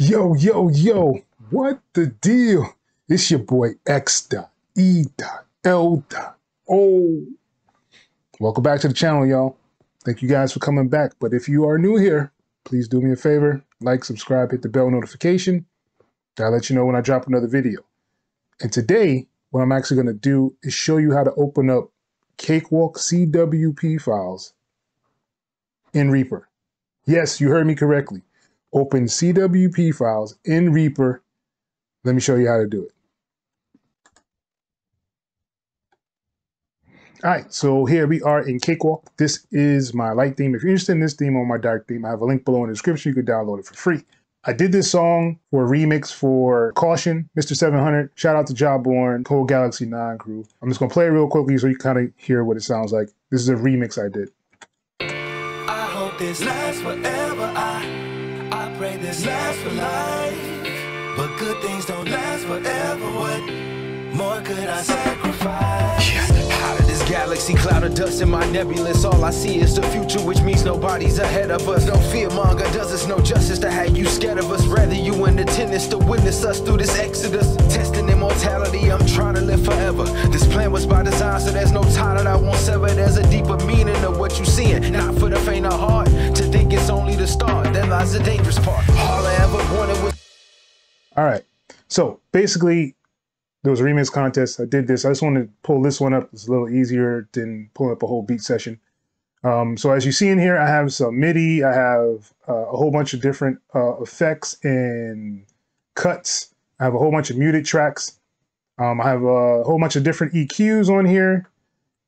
Yo, yo, yo, what the deal? It's your boy X.E.L.O. Welcome back to the channel, y'all. Thank you guys for coming back. But if you are new here, please do me a favor, like, subscribe, hit the bell notification. That'll let you know when I drop another video. And today, what I'm actually gonna do is show you how to open up Cakewalk CWP files in Reaper. Yes, you heard me correctly. Open CWP files in Reaper. Let me show you how to do it. All right, so here we are in Cakewalk. This is my light theme. If you're interested in this theme or my dark theme, I have a link below in the description. You can download it for free. I did this song for a remix for Caution, Mr. 700. Shout out to Jobborn, Cold Galaxy 9 crew. I'm just gonna play it real quickly so you kind of hear what it sounds like. This is a remix I did. I hope this lasts forever. I pray this lasts for life, but good things don't last forever. What more could I sacrifice? Yeah. Out of this galaxy, cloud of dust in my nebulous, all I see is the future, which means nobody's ahead of us. No fear monger does us no justice to have you scared of us. Rather you in attendance to witness us through this exodus. Testing immortality, I'm trying to live forever. This plan was by design, so there's no tie that I won't sever. There's a deeper meaning of what you seeing, not for the faint of heart. To think it's only the start, that lies the dangerous part. All I ever wanted was... All right, so basically, there was a remix contest. I did this. I just wanted to pull this one up. It's a little easier than pulling up a whole beat session. So as you see in here, I have some MIDI. I have a whole bunch of different effects and cuts. I have a whole bunch of muted tracks. I have a whole bunch of different EQs on here.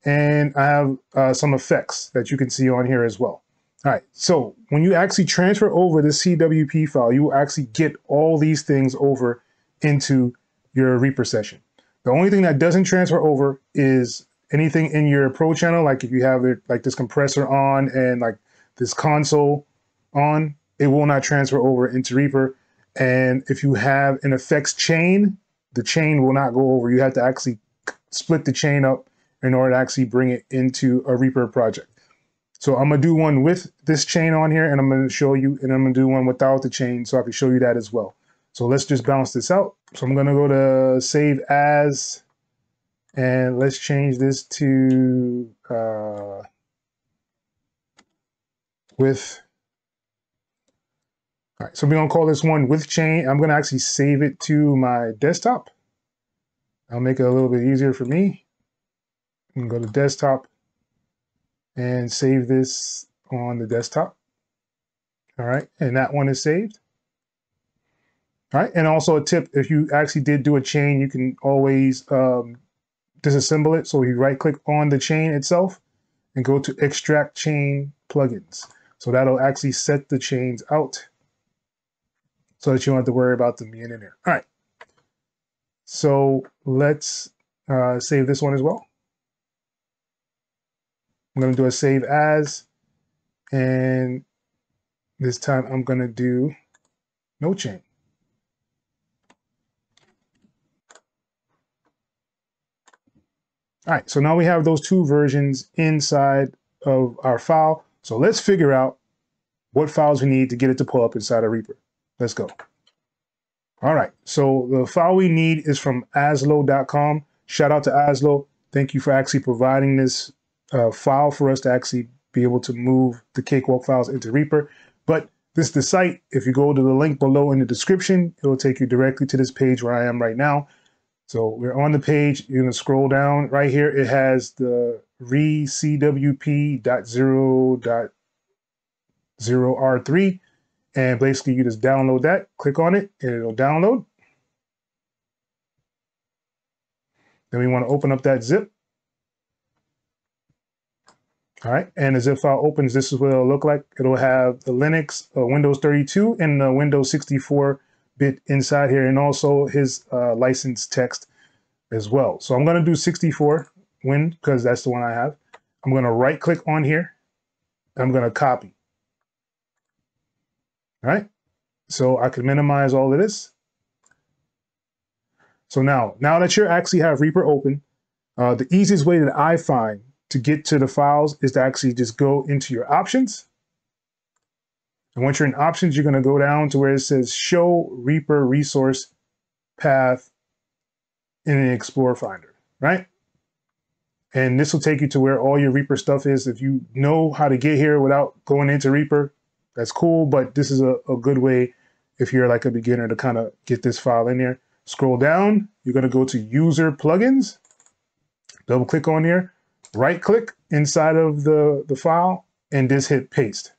And I have some effects that you can see on here as well. All right, so when you actually transfer over the CWP file, you will actually get all these things over into your Reaper session. The only thing that doesn't transfer over is anything in your Pro channel. Like if you have it like this compressor on and like this console on, it will not transfer over into Reaper. And if you have an effects chain, the chain will not go over. You have to actually split the chain up in order to actually bring it into a Reaper project. So I'm gonna do one with this chain on here and I'm gonna show you, and I'm gonna do one without the chain so I can show you that as well. So let's just balance this out. So I'm gonna go to save as, and let's change this to with. All right, so we're gonna call this one with chain. I'm gonna actually save it to my desktop. I'll make it a little bit easier for me. I'm gonna go to desktop and save this on the desktop. All right, and that one is saved. All right, and also a tip, if you actually did do a chain, you can always disassemble it. So you right click on the chain itself and go to extract chain plugins. So that'll actually set the chains out so that you don't have to worry about them being in there. All right, so let's save this one as well. I'm gonna do a save as, and this time I'm gonna do no chain. All right, so now we have those two versions inside of our file. So let's figure out what files we need to get it to pull up inside of Reaper. Let's go. All right, so the file we need is from AZSlow.com. Shout out to AZSlow. Thank you for actually providing this file for us to actually be able to move the Cakewalk files into Reaper. But this is the site. If you go to the link below in the description, it will take you directly to this page where I am right now. So we're on the page, you're gonna scroll down. Right here, it has the reCWP.0.0R3. And basically you just download that, click on it, and it'll download. Then we wanna open up that zip. All right, and the zip file opens, this is what it'll look like. It'll have the Linux, Windows 32, and the Windows 64 bit inside here, and also his license text as well. So I'm gonna do 64 Win because that's the one I have. I'm gonna right click on here. I'm gonna copy. All right, so I can minimize all of this. So now that you actually have Reaper open, the easiest way that I find to get to the files is to actually just go into your options And once you're in options, you're going to go down to where it says show Reaper resource path in an Explorer Finder, right? And this will take you to where all your Reaper stuff is. If you know how to get here without going into Reaper, that's cool, but this is a good way if you're like a beginner to kind of get this file in there. Scroll down, you're going to go to user plugins, double click on here, right click inside of the file, and just hit paste.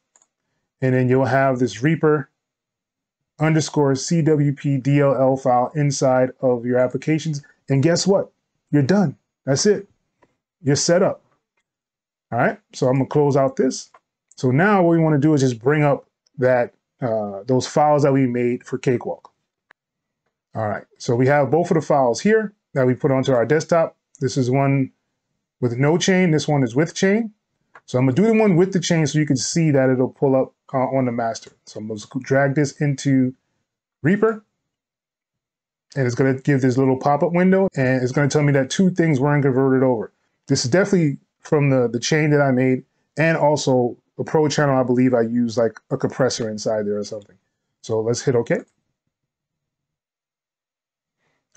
And then you'll have this Reaper underscore CWP DLL file inside of your applications. And guess what? You're done. That's it. You're set up. All right. So I'm going to close out this. So now what we want to do is just bring up that those files that we made for Cakewalk. All right. So we have both of the files here that we put onto our desktop. This is one with no chain. This one is with chain. So I'm going to do the one with the chain so you can see that it'll pull up on the master. So I'm going to drag this into Reaper. And it's going to give this little pop-up window. And it's going to tell me that two things weren't converted over. This is definitely from the chain that I made, and also a Pro channel. I believe I used like a compressor inside there or something. So let's hit OK. All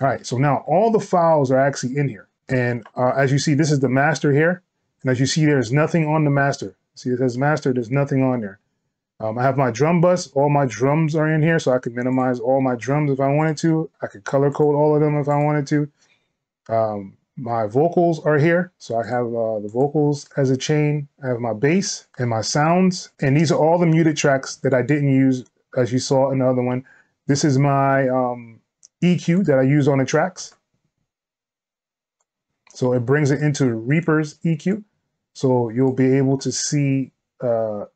right. So now all the files are actually in here. And as you see, this is the master here. And as you see, there's nothing on the master. See, it says master, there's nothing on there. I have my drum bus, all my drums are in here, so I could minimize all my drums if I wanted to. I could color code all of them if I wanted to. My vocals are here, so I have the vocals as a chain. I have my bass and my sounds, and these are all the muted tracks that I didn't use, as you saw in the other one. This is my EQ that I use on the tracks. So it brings it into Reaper's EQ. So you'll be able to see the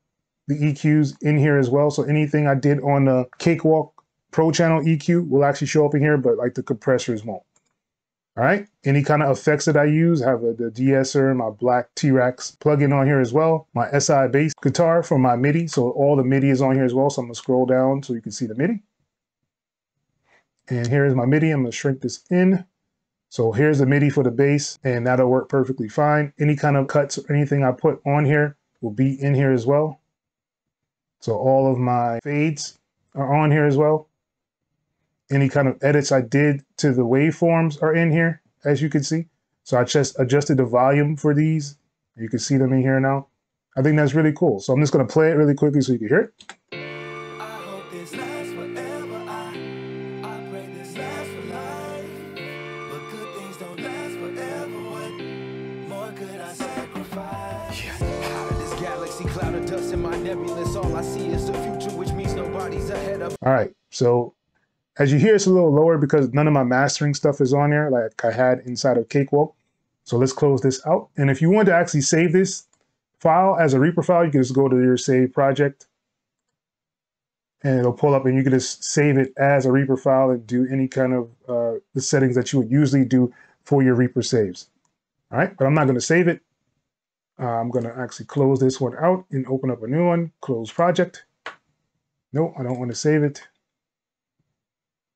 EQs in here as well. So anything I did on the Cakewalk Pro Channel EQ will actually show up in here, but like the compressors won't. All right. Any kind of effects that I use, I have the De-esser, my black T-Rex plugin on here as well. My SI bass guitar for my MIDI. So all the MIDI is on here as well. So I'm gonna scroll down so you can see the MIDI. And here is my MIDI. I'm gonna shrink this in. So here's the MIDI for the bass, and that'll work perfectly fine. Any kind of cuts or anything I put on here will be in here as well. So all of my fades are on here as well. Any kind of edits I did to the waveforms are in here, as you can see. So I just adjusted the volume for these. You can see them in here now. I think that's really cool. So I'm just gonna play it really quickly so you can hear it. All right, so as you hear, it's a little lower because none of my mastering stuff is on there like I had inside of Cakewalk. So let's close this out. And if you want to actually save this file as a Reaper file, you can just go to your save project and it'll pull up and you can just save it as a Reaper file and do any kind of the settings that you would usually do for your Reaper saves. All right, but I'm not going to save it. I'm going to actually close this one out and open up a new one, close project. No, I don't want to save it.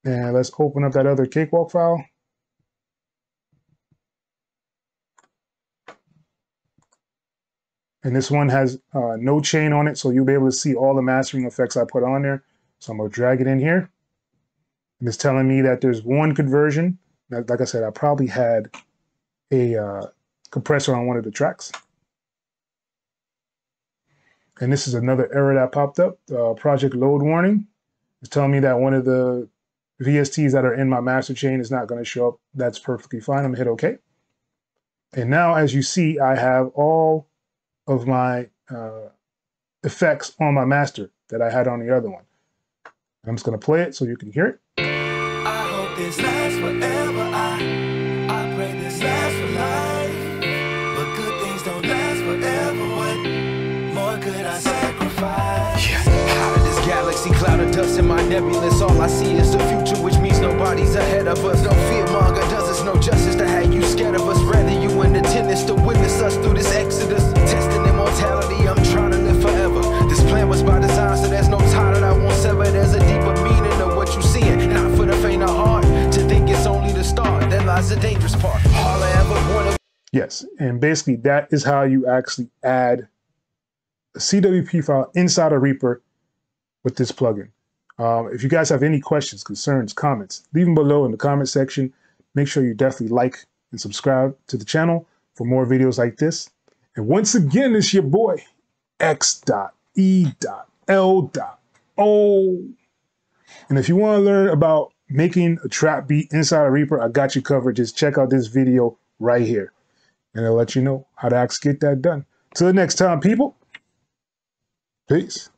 And let's open up that other Cakewalk file. And this one has no chain on it, so you'll be able to see all the mastering effects I put on there. So I'm going to drag it in here. And it's telling me that there's one conversion. Like I said, I probably had a compressor on one of the tracks. And this is another error that popped up, project load warning. It's telling me that one of the VSTs that are in my master chain is not going to show up. That's perfectly fine. I'm going to hit OK. And now, as you see, I have all of my effects on my master that I had on the other one. I'm just going to play it so you can hear it. I hope this lasts forever. I pray this lasts for life. But good things don't last forever. Could I sacrifice? Yeah. Out of this galaxy cloud of dust in my nebulous, all I see is the future, which means nobody's ahead of us. No fear monger does us no justice to have you scared of us. Rather you in attendance to witness us through this exodus. Testing immortality, I'm trying to live forever. This plan was by design, so there's no title that I won't sever. There's a deeper meaning of what you're seeing, not for the faint of heart. To think it's only the start, that lies the dangerous part. All I ever wanted. Yes, and basically that is how you actually add a CWP file inside of Reaper with this plugin. If you guys have any questions, concerns, comments, leave them below in the comment section. Make sure you definitely like and subscribe to the channel for more videos like this. And once again, it's your boy, X.E.L.O. And if you want to learn about making a trap beat inside of Reaper, I got you covered. Just check out this video right here, and it'll let you know how to actually get that done. Till next time, people. Peace.